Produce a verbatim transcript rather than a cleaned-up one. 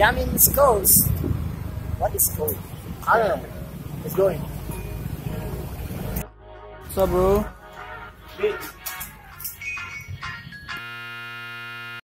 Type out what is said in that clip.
Yamin's Coast. What is coast? I don't know. It's going. What's up, bro? Bitch.